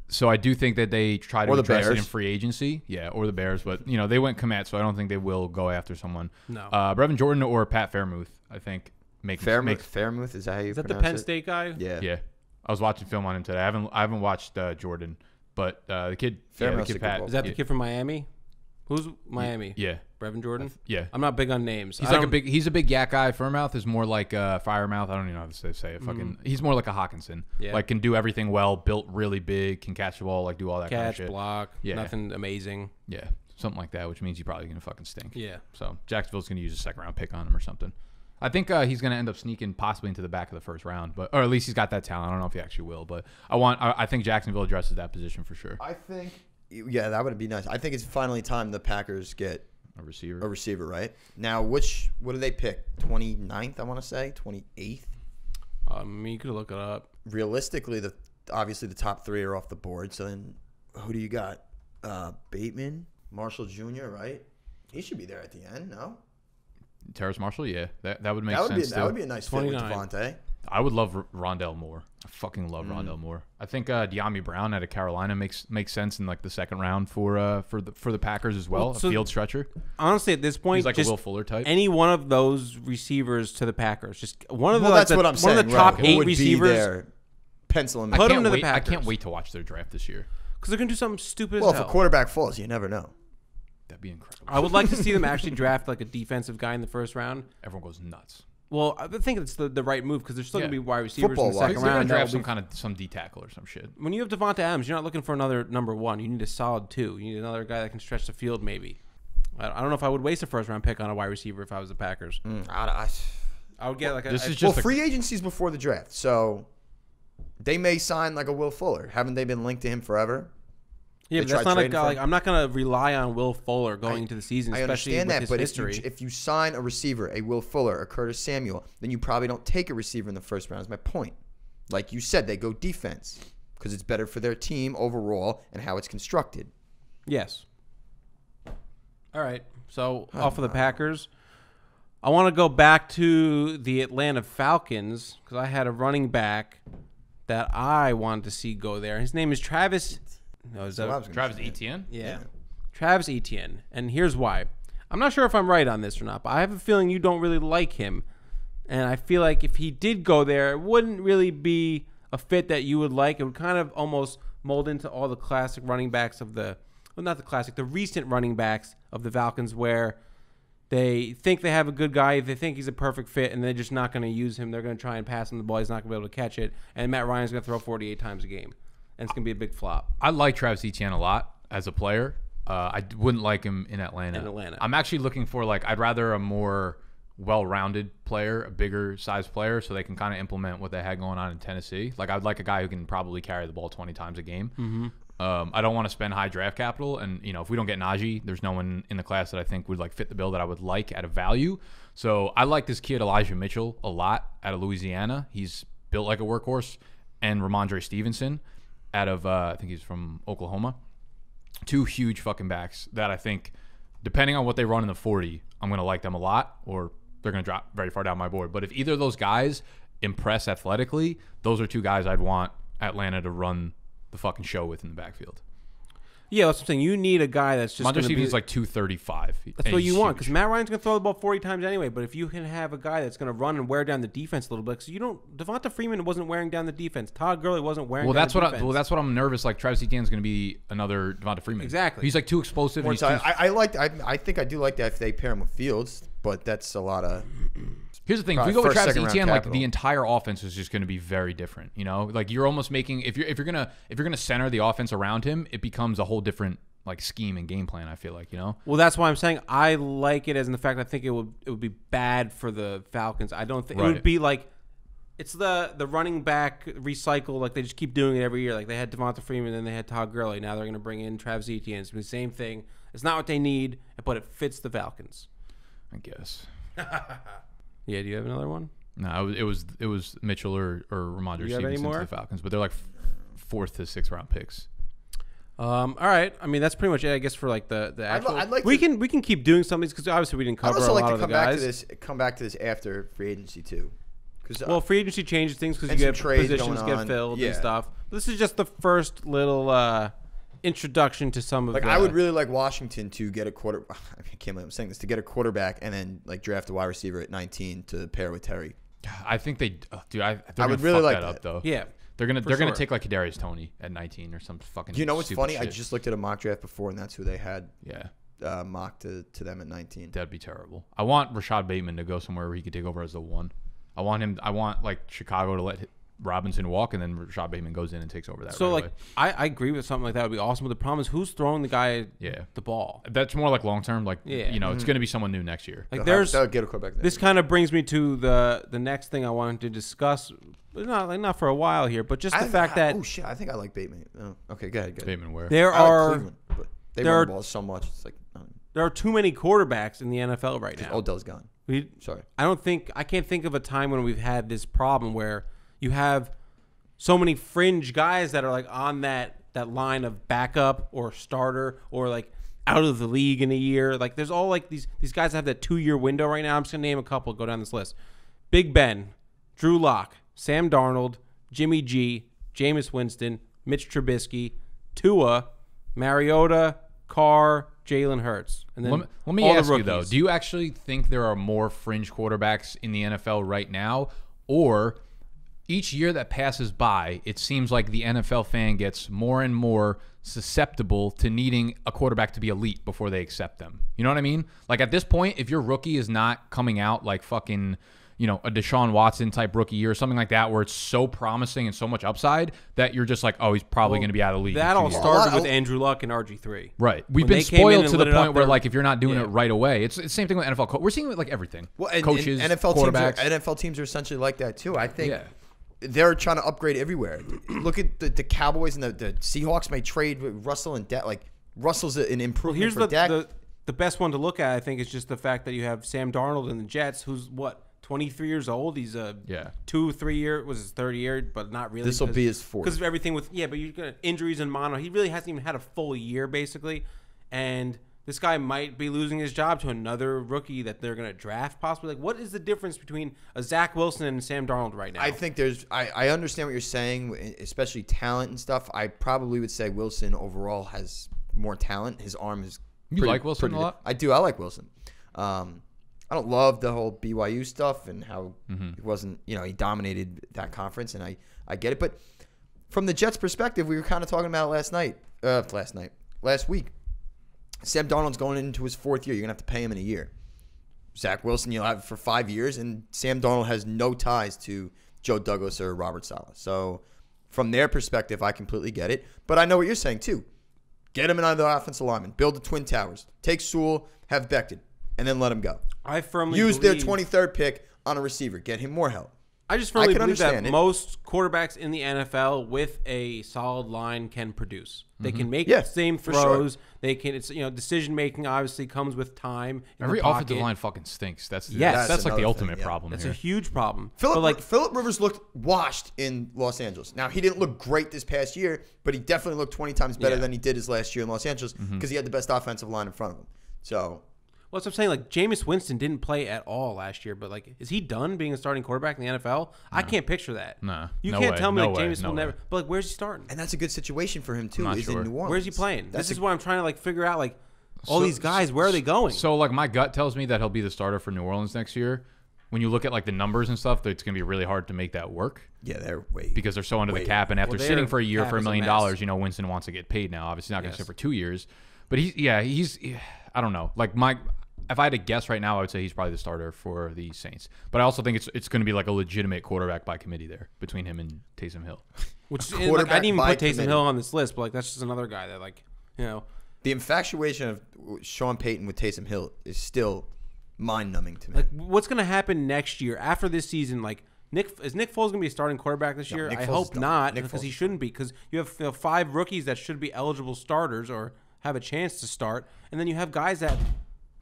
So I do think that they try to address it in free agency. Yeah, or the Bears. But, you know, they went Komet, so I don't think they will go after someone. No. Brevin Jordan or Pat Fairmouth, I think. Fairmouth? Is that how you pronounce it? Is that the Penn State guy? Yeah. Yeah. I was watching film on him today. I haven't watched Jordan, but the kid, Pat. Is that the kid from Miami? Who's Miami? Yeah, Brevin Jordan. Yeah, I'm not big on names. He's a big yak guy. Fairmouth is more like Firemouth. I don't even know how to say it. Fucking, he's more like a Hockenson. Yeah, like can do everything well. Built really big. Can catch the ball. Like do all that kind of shit. Catch, block. Yeah, nothing amazing. Yeah, something like that. Which means you're probably gonna fucking stink. Yeah. So Jacksonville's gonna use a 2nd round pick on him or something. I think he's going to end up sneaking possibly into the back of the 1st round, but or at least he's got that talent. I don't know if he actually will, but I think Jacksonville addresses that position for sure. I think, yeah, that would be nice. I think it's finally time the Packers get a receiver. A receiver, right? Now, what do they pick? 29th, I want to say 28th. I mean, you could look it up. Realistically, obviously the top 3 are off the board. So then, who do you got? Bateman, Marshall Jr. Right? He should be there at the end. No. Terrace Marshall, yeah, that would make sense. That would be a nice fit with Devontae. I would love Rondell Moore. I fucking love Rondell Moore. I think De'Ami Brown out of Carolina makes sense in like the 2nd round for the Packers as well. So a field stretcher. Honestly, at this point, he's like just a Will Fuller type. Any one of those receivers to the Packers, just one of the top 8 receivers. Pencil in. Put him to the Packers. I can't wait to watch their draft this year because they're gonna do something stupid. Well, if a quarterback falls, you never know. That'd be incredible. I would like to see them actually draft like a defensive guy in the 1st round. Everyone goes nuts. Well, I think it's the right move because there's still going to be wide receivers in the 2nd round. Draft some D tackle or some shit. When you have Devonta Adams, you're not looking for another number 1. You need a solid 2. You need another guy that can stretch the field maybe. I don't know if I would waste a 1st round pick on a wide receiver if I was the Packers. I would get like a... free agency's before the draft, so they may sign like a Will Fuller. Haven't they been linked to him forever? Yeah, but that's not a guy. Like, I'm not going to rely on Will Fuller going into the season, especially with his history. If you sign a receiver, a Will Fuller, a Curtis Samuel, then you probably don't take a receiver in the 1st round. Is my point. Like you said, they go defense because it's better for their team overall and how it's constructed. Yes. All right. So off of the Packers, I want to go back to the Atlanta Falcons because I had a running back that I wanted to see go there. His name is Travis. No, is that Travis Etienne? Yeah. Travis Etienne. And here's why. I'm not sure if I'm right on this or not, but I have a feeling you don't really like him. And I feel like if he did go there, it wouldn't really be a fit that you would like. It would kind of almost mold into all the classic running backs of the – well, not the classic, the recent running backs of the Falcons where they think they have a good guy, they think he's a perfect fit, and they're just not going to use him. They're going to try and pass him the ball. He's not going to be able to catch it. And Matt Ryan's going to throw 48 times a game. And it's going to be a big flop. I like Travis Etienne a lot as a player. I wouldn't like him in Atlanta. I'm actually looking for, like, I'd rather a more well-rounded player, a bigger-sized player, so they can kind of implement what they had going on in Tennessee. Like, I'd like a guy who can probably carry the ball 20 times a game. I don't want to spend high draft capital, and you know, if we don't get Najee, there's no one in the class that I think would like fit the bill that I would like at a value. So I like this kid Elijah Mitchell a lot out of Louisiana. He's built like a workhorse, and Ramondre Stevenson out of I think he's from Oklahoma. Two huge fucking backs that I think, depending on what they run in the 40, I'm gonna like them a lot, or they're gonna drop very far down my board. But if either of those guys impress athletically, those are two guys I'd want Atlanta to run the fucking show with in the backfield. Yeah, that's what I'm saying. You need a guy that's just going to be like 235. That's what you want, because Matt Ryan's going to throw the ball 40 times anyway. But if you can have a guy that's going to run and wear down the defense a little bit, because you don't, Devonta Freeman wasn't wearing down the defense. Todd Gurley wasn't wearing. Well, down that's the what. Defense. Well, that's what I'm nervous. Like Travis Etienne's going to be another Devonta Freeman. Exactly. He's like too explosive. And he's too... I think I do like that if they pair him with Fields, but that's a lot of. Here's the thing: if we go with Travis Etienne, like the entire offense is just going to be very different. You know, like you're almost making if you're gonna center the offense around him, it becomes a whole different like scheme and game plan. I feel like, you know. Well, that's why I'm saying I like it, as in the fact I think it would be bad for the Falcons. I don't think it would be like it's the running back recycle. Like they just keep doing it every year. Like they had Devonta Freeman, then they had Todd Gurley. Now they're going to bring in Travis Etienne. It's the same thing. It's not what they need, but it fits the Falcons, I guess. Yeah, do you have another one? No, it was Mitchell or Ramondre Stevenson to the Falcons, but they're like 4th to 6th round picks. All right. I mean, that's pretty much it, I guess, for like the actual. We can keep doing some of these because obviously we didn't cover a lot of the guys. I'd also like to come back to this after free agency too. Well, free agency changes things because you get positions get filled and stuff. But this is just the first little introduction to some of like the, I would really like Washington to get a quarterback. I can't believe I'm saying this, to get a quarterback and then like draft a wide receiver at 19 to pair with Terry. I think they dude, I would really like that up though. Yeah, they're gonna take like Kadarius Toney at 19 or some fucking. You know what's funny? Shit. I just looked at a mock draft before and that's who they had. Yeah, mocked to them at 19. That'd be terrible. I want Rashad Bateman to go somewhere where he could take over as the one. I want him. I want like Chicago to let Robinson walk, and then Rashad Bateman goes in and takes over that. So, right, like, I agree with something like that would be awesome. But the problem is, who's throwing the guy the ball? That's more like long term. Like, you know, it's going to be someone new next year. Like, this kind of brings me to the next thing I wanted to discuss. Not for a while here, but just the fact that I think I like Bateman. Oh, okay, go ahead. Bateman where? They run the ball so much. It's like there are too many quarterbacks in the NFL right now. Odell's gone. I can't think of a time when we've had this problem where you have so many fringe guys that are like on that line of backup or starter or like out of the league in a year. Like there's all like these guys that have that 2-year window right now. I'm just gonna name a couple. Go down this list: Big Ben, Drew Lock, Sam Darnold, Jimmy G, Jameis Winston, Mitch Trubisky, Tua, Mariota, Carr, Jalen Hurts. And then let me ask you though: do you actually think there are more fringe quarterbacks in the NFL right now, or each year that passes by, it seems like the NFL fan gets more and more susceptible to needing a quarterback to be elite before they accept them? You know what I mean? Like at this point, if your rookie is not coming out like fucking, you know, a Deshaun Watson type rookie year or something like that, where it's so promising and so much upside that you're just like, oh, he's probably going to be out of the league. That all started with Andrew Luck and RG3. Right. We've been spoiled to the point where like if you're not doing it right away, it's the same thing with NFL. We're seeing it with like everything. Well, and coaches, quarterbacks. NFL teams are essentially like that too, I think. Yeah. They're trying to upgrade everywhere. Look at the Cowboys and the Seahawks may trade with Russell and Dak. Like Russell's an improvement for Dak. The best one to look at, I think, is just the fact that you have Sam Darnold and the Jets, who's what, 23 years old. He's a 2-3 year, was his third year, but not really. This will be his fourth because of everything with but you've got injuries and mono. He really hasn't even had a full year basically, and this guy might be losing his job to another rookie that they're going to draft possibly. Like, what is the difference between a Zach Wilson and Sam Darnold right now? I think there's – I understand what you're saying, especially talent and stuff. I probably would say Wilson overall has more talent. His arm is – You like Wilson a lot? I do. I like Wilson. I don't love the whole BYU stuff and how it wasn't – you know, he dominated that conference, and I get it. But from the Jets' perspective, we were kind of talking about it last week. Sam Darnold's going into his fourth year. You're going to have to pay him in a year. Zach Wilson, you'll have for 5 years, and Sam Darnold has no ties to Joe Douglas or Robert Saleh. So from their perspective, I completely get it. But I know what you're saying, too. Get him another offensive lineman. Build the Twin Towers. Take Sewell, have Becton, and then let him go. I firmly believe. Use their 23rd pick on a receiver. Get him more help. I just firmly believe that most quarterbacks in the NFL with a solid line can produce. They can make the same throws. Sure. They can, it's, you know, decision making obviously comes with time. Every offensive line fucking stinks. That's that's like the ultimate problem. That's a huge problem. Philip Rivers looked washed in Los Angeles. Now he didn't look great this past year, but he definitely looked 20 times better than he did his last year in Los Angeles because he had the best offensive line in front of him. So. Well, that's what I'm saying. Like, Jameis Winston didn't play at all last year, but, like, is he done being a starting quarterback in the NFL? No. I can't picture that. No. You can't tell me, like, Jameis will never. But, like, where's he starting? And that's a good situation for him, too, is in New Orleans. Where's he playing? This is why I'm trying to, like, figure out, like, all these guys, where are they going? So, like, my gut tells me that he'll be the starter for New Orleans next year. When you look at, like, the numbers and stuff, it's going to be really hard to make that work. Yeah, they're way. Because they're so under the cap. And after sitting for a year for $1 million, you know, Winston wants to get paid now. Obviously, not going to sit for 2 years. But, he's I don't know. Like, if I had to guess right now, I would say he's probably the starter for the Saints. But I also think it's going to be like a legitimate quarterback by committee there between him and Taysom Hill. Which is, like, I didn't even put Taysom Hill on this list, but, like, that's just another guy that, like, you know. The infatuation of Sean Payton with Taysom Hill is still mind-numbing to me. Like, what's going to happen next year after this season? Like, is Nick Foles going to be a starting quarterback this year? I hope not, because he shouldn't be, because you have 5 rookies that should be eligible starters or have a chance to start, and then you have guys that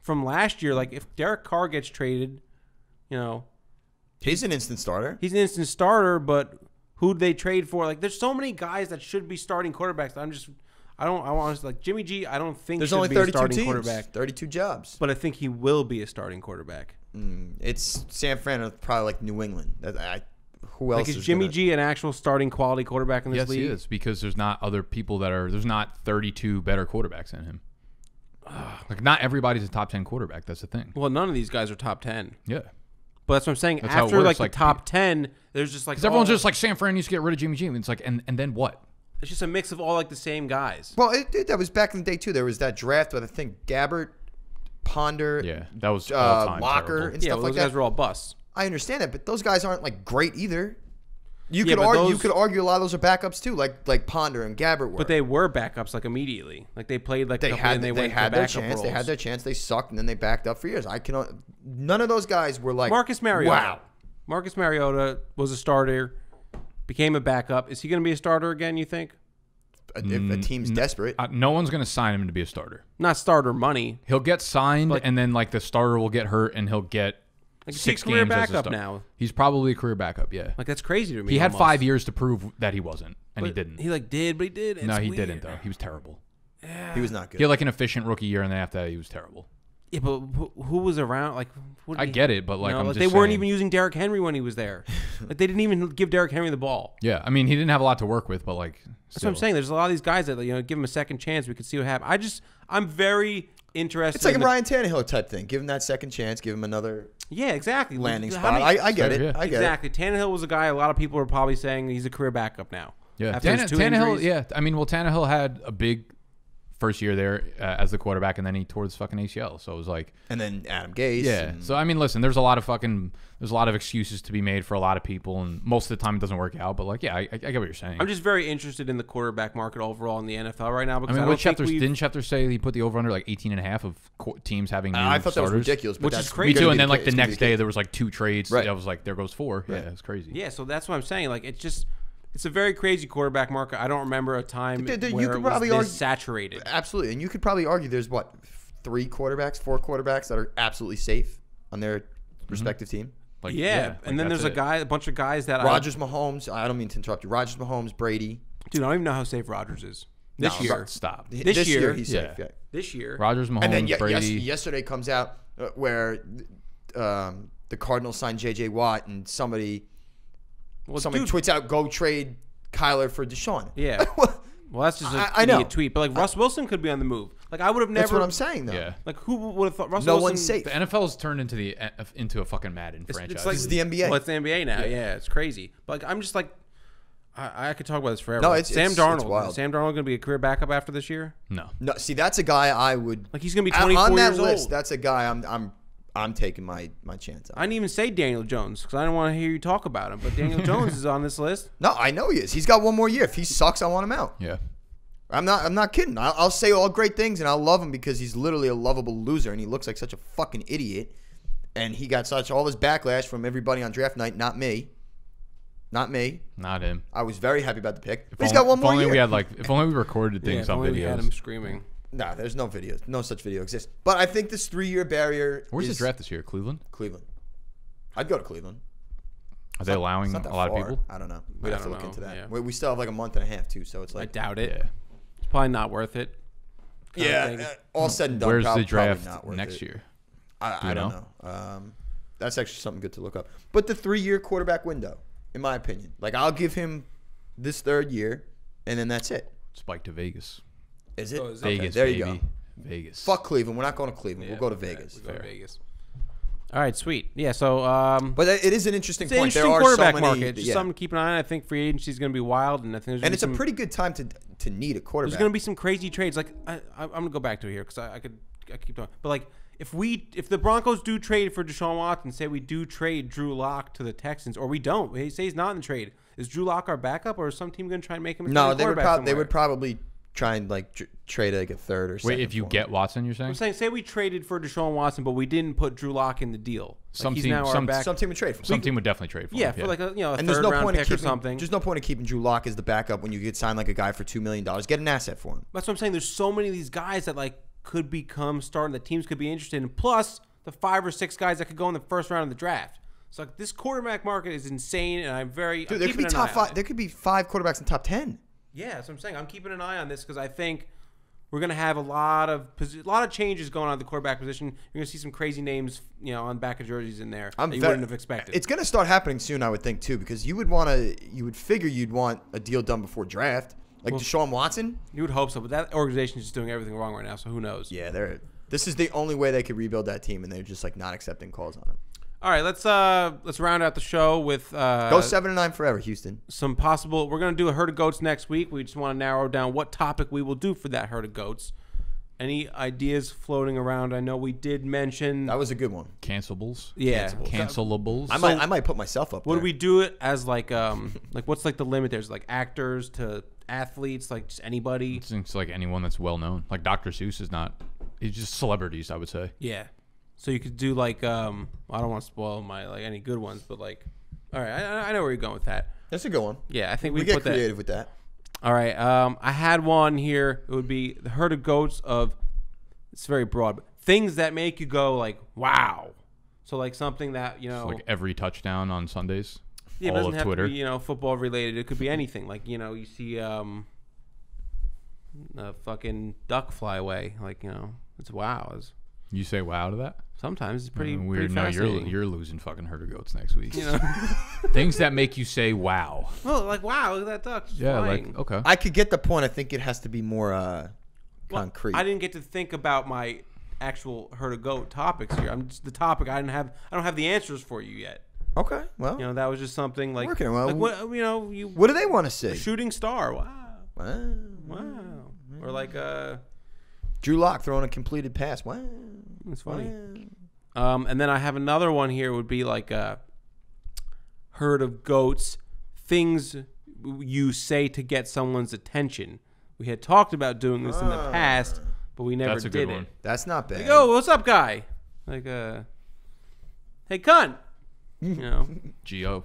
from last year, like, if Derek Carr gets traded, you know, he's an instant starter. He's an instant starter, but who'd they trade for? Like, there's so many guys that should be starting quarterbacks that I want to, like, Jimmy G. I don't think there's only 32 teams, 32 jobs, but I think he will be a starting quarterback. It's San Fran or probably, like, New England. Who else? Like, is Jimmy G an actual starting quality quarterback in this league? Yes, he is, because there's not other people that are. There's not 32 better quarterbacks than him. Like, not everybody's a top 10 quarterback. That's the thing. Well, none of these guys are top 10. Yeah, but that's what I'm saying. That's after, like, the top 10, there's just, like, everyone's just like, San Fran needs to get rid of Jimmy G. And it's like, and then what? It's just a mix of all, like, the same guys. Well, that was back in the day too. There was that draft with, I think, Gabbert, Ponder. Yeah, that was Locker and stuff like that. Those guys were all busts. I understand that, but those guys aren't, like, great either. You could argue a lot of those are backups too, like Ponder and Gabbert were. But they were backups, like, immediately. Like, they played, like, they had their chance. They sucked, and then they backed up for years. None of those guys were, like, Marcus Mariota. Wow. Marcus Mariota was a starter, became a backup. Is he going to be a starter again, you think? If a team's desperate. No one's going to sign him to be a starter. Not starter money. He'll get signed, but, and then, like, the starter will get hurt, and he'll get... Like, he's a career backup now. He's probably a career backup, yeah. Like, that's crazy to me. He had 5 years to prove that he wasn't, and he didn't. He, like, did, but he did. No, he didn't, though. He was terrible. Yeah. He was not good. He had, like, an efficient rookie year, and then after that, he was terrible. Yeah, but who was around? Like, I get it, but, like, I'm just saying. They weren't even using Derek Henry when he was there. Like, they didn't even give Derek Henry the ball. Yeah, I mean, he didn't have a lot to work with, but, like, that's what I'm saying. There's a lot of these guys that, you know, give him a second chance. We could see what happens. I'm very interested. It's like a Ryan Tannehill type thing. Give him that second chance. Give him another... Yeah, exactly. Landing spot. I get it. I get it. Exactly. Tannehill was a guy a lot of people are probably saying he's a career backup now. Yeah. Tannehill, yeah. I mean, well, Tannehill had a big first year there as the quarterback, and then he tore his fucking ACL. So it was like... And then Adam Gase. Yeah. So, I mean, listen, there's a lot of excuses to be made for a lot of people, and most of the time it doesn't work out. But, like, yeah, I get what you're saying. I'm just very interested in the quarterback market overall in the NFL right now. Because I mean, didn't Schefter say he put the over-under, like, 18.5 of teams having new starters? I thought that was ridiculous. Which is crazy. Me too. And then, like, the next day there was, like, 2 trades. Right. I was like, there goes 4. Right. Yeah, it's crazy. Yeah, so that's what I'm saying. Like, it's just... It's a very crazy quarterback market. I don't remember a time where it was this saturated. Absolutely. And you could probably argue there's, what, 4 quarterbacks that are absolutely safe on their respective team? Like, yeah. And then there's a bunch of guys that... Rodgers, Mahomes. I don't mean to interrupt you. Rodgers, Mahomes, Brady. Dude, I don't even know how safe Rodgers is. This year. Stop. This year, he's safe. Yeah. This year. Rodgers, Mahomes, and then, Brady. Yesterday comes out where the Cardinals signed J.J. Watt, and somebody... Well, somebody tweets out, go trade Kyler for Deshaun. Yeah. Well, that's just an idiot tweet. But, like, Russ Wilson could be on the move. Like, I would have never. That's what I'm saying, though. Yeah. Like, who would have thought Russ Wilson? No one's safe. The NFL's turned into a fucking Madden franchise. It's like the NBA. Well, it's the NBA now. Yeah, it's crazy. But, like, I'm just like, I could talk about this forever. No, it's Sam Darnold. It's wild. Is Sam Darnold going to be a career backup after this year? No. No. See, that's a guy I would. Like, he's going to be 24 on that years list. Old. That's a guy I'm taking my chance on. I didn't even say Daniel Jones because I don't want to hear you talk about him. But Daniel Jones is on this list. No, I know he is. He's got 1 more year. If he sucks, I want him out. Yeah, I'm not kidding. I'll say all great things and I'll love him because he's literally a lovable loser and he looks like such a fucking idiot. And he got all this backlash from everybody on draft night, not me. Not me. Not him. I was very happy about the pick. He's got one more year. We had like, if only we recorded things on videos. We had him screaming. Nah, there's no videos. No such video exists. But I think this 3-year barrier. Where's the draft this year? Cleveland? Cleveland. I'd go to Cleveland. Are they allowing a lot of people? I don't know. We'd have to look into that. Yeah. We still have like a month and a half too, so it's like. I doubt it. Yeah. It's probably not worth it. Yeah. All said and done. Where's the draft next year? I don't know. That's actually something good to look up. But the 3-year quarterback window. In my opinion, like I'll give him this 3rd year, and then that's it. Spike to Vegas. Is it? Oh, is it? Vegas, okay, there baby. You go. Vegas. Fuck Cleveland. We're not going to Cleveland. Yeah, we'll go to Vegas. We'll go to Vegas. All right, sweet. Yeah. So, but it is an interesting point. Interesting there are quarterback so many, market. Just something to keep an eye on. I think free agency is going to be wild, and I think it's a pretty good time to need a quarterback. There's going to be some crazy trades. Like I'm going to go back to it here because I keep talking, but like. If the Broncos do trade for Deshaun Watson, say we do trade Drew Lock to the Texans, or we don't, we say he's not in the trade. Is Drew Lock our backup, or is some team going to try and make him? No, they would probably try and like trade like a 3rd or something. Wait, if you get Watson, you're saying? I'm saying, say we traded for Deshaun Watson, but we didn't put Drew Lock in the deal. Like some team would trade for him. Some team would definitely trade for him. Yeah, for like a 3rd round pick or something. There's no point in keeping Drew Lock as the backup when you could sign like a guy for $2 million, get an asset for him. That's what I'm saying. There's so many of these guys that like. Could become starting the teams could be interested in, plus the 5 or 6 guys that could go in the 1st round of the draft. So like, this quarterback market is insane, and I'm very Dude, there could be top 5. There could be 5 quarterbacks in top 10. Yeah, that's what I'm saying. I'm keeping an eye on this because I think we're gonna have a lot of changes going on at the quarterback position. You're gonna see some crazy names, you know, on back of jerseys in there that you wouldn't have expected. It's gonna start happening soon, I would think too, because you would figure you'd want a deal done before draft. Like Deshaun Watson? You would hope so, but that organization is just doing everything wrong right now, so who knows? Yeah, this is the only way they could rebuild that team, and they're just like not accepting calls on them. All right, let's round out the show with go 7-9 forever, Houston. Some possible. We're gonna do a herd of goats next week. We just want to narrow down what topic we will do for that herd of goats. Any ideas floating around? I know we did mention that was a good one. Cancelables. Yeah, cancelables. I might put myself up. Would we do it as like like what's like the limit? There's like actors to athletes, like just anybody. It's like anyone that's well known. Like Dr. Seuss is not. It's just celebrities, I would say. Yeah. So you could do like I don't want to spoil my like any good ones, but like all right, I know where you're going with that. That's a good one. Yeah, I think we get creative with that. All right, I had one here. It would be the herd of goats of, it's very broad, but things that make you go like, wow. So like something that, you know. So like every touchdown on Sundays, yeah, all of Twitter. It doesn't have to be, you know, football related. It could be anything. Like, you know, you see a fucking duck fly away. Like, you know, it's wow. You say wow to that? Sometimes it's pretty weird. No, you're losing fucking herd of goats next week. You know? Things that make you say wow. Well, like wow, look at that duck. Yeah, flying. Like okay. I could get the point. I think it has to be more concrete. Well, I didn't get to think about my actual herd of goat topics here. I'm just the topic. I don't have the answers for you yet. Okay. Well, you know that was just something like working well. Like what you know you. What do they want to see? A shooting star. Wow. Wow. Wow. Or like Drew Lock throwing a completed pass. Wow. It's funny. Wow. And then I have another one here. Would be like a herd of goats, things you say to get someone's attention. We had talked about doing this in the past, but we never did it. That's not bad. Like, oh, what's up, guy? Like, hey, cunt. You know, G.O.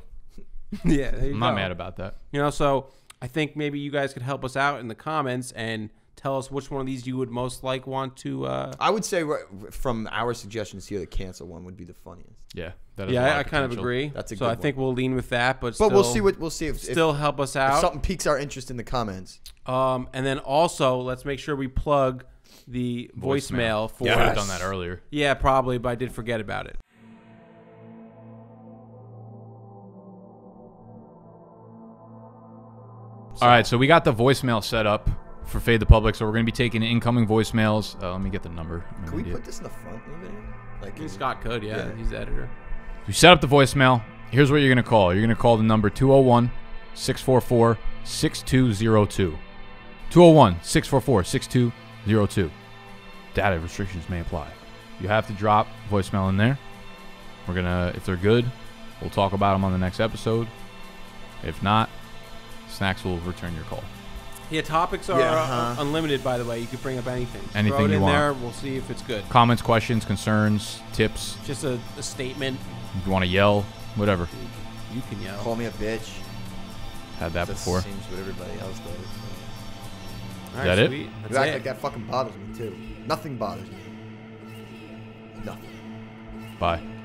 Yeah, there you go. I'm not mad about that. You know, so I think maybe you guys could help us out in the comments and. Tell us which one of these you would most like want to. I would say from our suggestions here, the cancel one would be the funniest. Yeah, I kind of agree. That's a good one. So I think we'll lean with that, but we'll see what we'll see. If still help us out, if something piques our interest in the comments. And then also let's make sure we plug the voicemail for. Yeah, I would have done that earlier. Yeah, probably, but I did forget about it. All right, so we got the voicemail set up. For Fade the Public, so we're going to be taking incoming voicemails. Let me get the number. Can we put this in the front? Like Scott could, yeah. He's the editor. We set up the voicemail. Here's what you're going to call. You're going to call the number 201-644-6202. 201-644-6202. Data restrictions may apply. You have to drop voicemail in there. We're going to, if they're good, we'll talk about them on the next episode. If not, Snacks will return your call. Yeah, topics are unlimited, by the way. You could bring up anything. Anything throw it in there. We'll see if it's good. Comments, questions, concerns, tips. Just a statement. If you want to yell, whatever. You can yell. Call me a bitch. Had that before. That seems what everybody else does. So. All right, that sweet. That's exactly. It? That fucking bothers me, too. Nothing bothers me. Nothing. Bye.